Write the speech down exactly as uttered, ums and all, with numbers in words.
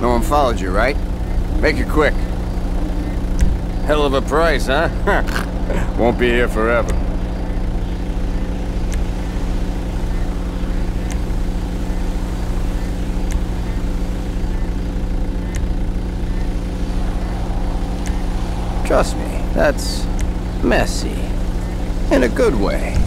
No one followed you, right? Make it quick. Hell of a price, huh? Won't be here forever. Trust me, that's messy. In a good way.